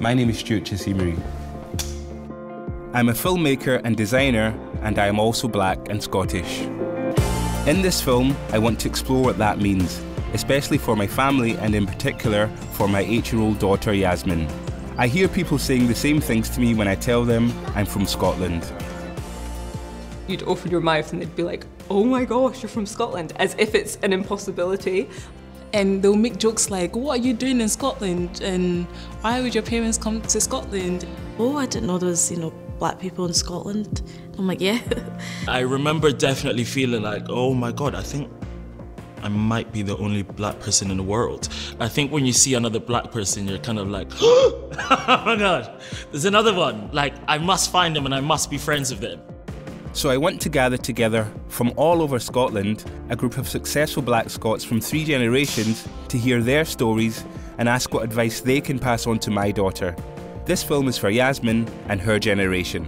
My name is Stuart Kyasimire. I'm a filmmaker and designer, and I am also black and Scottish. In this film, I want to explore what that means, especially for my family and in particular for my 8-year-old daughter Yasmin. I hear people saying the same things to me when I tell them I'm from Scotland. You'd open your mouth and they'd be like, "Oh my gosh, you're from Scotland," as if it's an impossibility. And they'll make jokes like, "What are you doing in Scotland? And why would your parents come to Scotland?" Oh, I didn't know there was, black people in Scotland. I'm like, yeah. I remember definitely feeling like, oh my God, I think I might be the only black person in the world. I think when you see another black person, you're kind of like, oh my God, there's another one. Like, I must find them and I must be friends with them. So I want to gather together from all over Scotland a group of successful black Scots from 3 generations to hear their stories and ask what advice they can pass on to my daughter. This film is for Yasmin and her generation.